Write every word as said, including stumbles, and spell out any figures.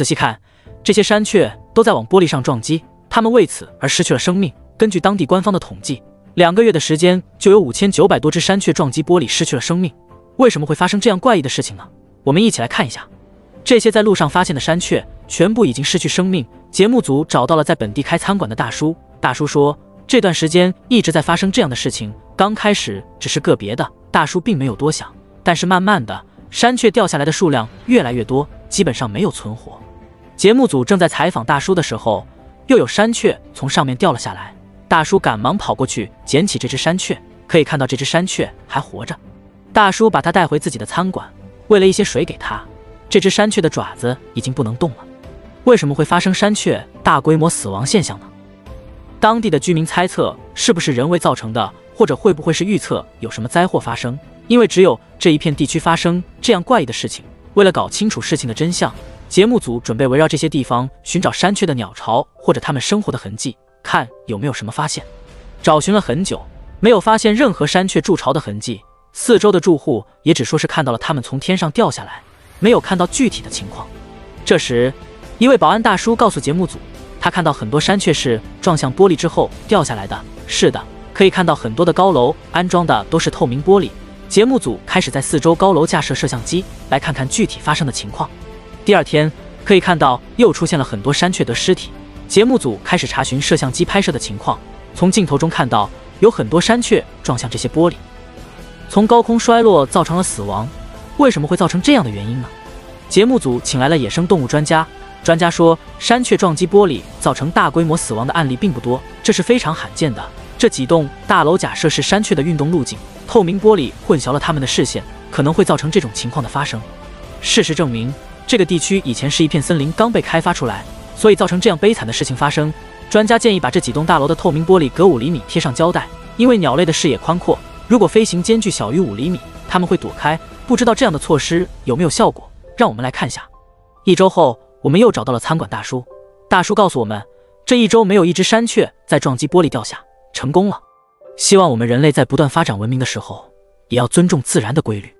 仔细看，这些山雀都在往玻璃上撞击，它们为此而失去了生命。根据当地官方的统计，两个月的时间就有 五千九百 多只山雀撞击玻璃失去了生命。为什么会发生这样怪异的事情呢？我们一起来看一下。这些在路上发现的山雀全部已经失去生命。节目组找到了在本地开餐馆的大叔，大叔说这段时间一直在发生这样的事情。刚开始只是个别的，大叔并没有多想，但是慢慢的，山雀掉下来的数量越来越多，基本上没有存活。节目组正在采访大叔的时候，又有山雀从上面掉了下来，大叔赶忙跑过去捡起这只山雀，可以看到这只山雀还活着。大叔把它带回自己的餐馆，喂了一些水给它。这只山雀的爪子已经不能动了。为什么会发生山雀大规模死亡现象呢？当地的居民猜测是不是人为造成的，或者会不会是预测有什么灾祸发生？因为只有这一片地区发生这样怪异的事情。为了搞清楚事情的真相，节目组准备围绕这些地方寻找山雀的鸟巢或者它们生活的痕迹，看有没有什么发现。找寻了很久，没有发现任何山雀筑巢的痕迹，四周的住户也只说是看到了它们从天上掉下来，没有看到具体的情况。这时，一位保安大叔告诉节目组，他看到很多山雀是撞向玻璃之后掉下来的。是的，可以看到很多的高楼安装的都是透明玻璃。节目组开始在四周高楼架设摄像机，来看看具体发生的情况。第二天，可以看到又出现了很多山雀的尸体。节目组开始查询摄像机拍摄的情况，从镜头中看到有很多山雀撞向这些玻璃，从高空摔落造成了死亡。为什么会造成这样的原因呢？节目组请来了野生动物专家，专家说山雀撞击玻璃造成大规模死亡的案例并不多，这是非常罕见的。这几栋大楼假设是山雀的运动路径，透明玻璃混淆了它们的视线，可能会造成这种情况的发生。事实证明，这个地区以前是一片森林，刚被开发出来，所以造成这样悲惨的事情发生。专家建议把这几栋大楼的透明玻璃隔五厘米贴上胶带，因为鸟类的视野宽阔，如果飞行间距小于五厘米，它们会躲开。不知道这样的措施有没有效果，让我们来看下。一周后，我们又找到了餐馆大叔，大叔告诉我们，这一周没有一只山雀在撞击玻璃掉下，成功了。希望我们人类在不断发展文明的时候，也要尊重自然的规律。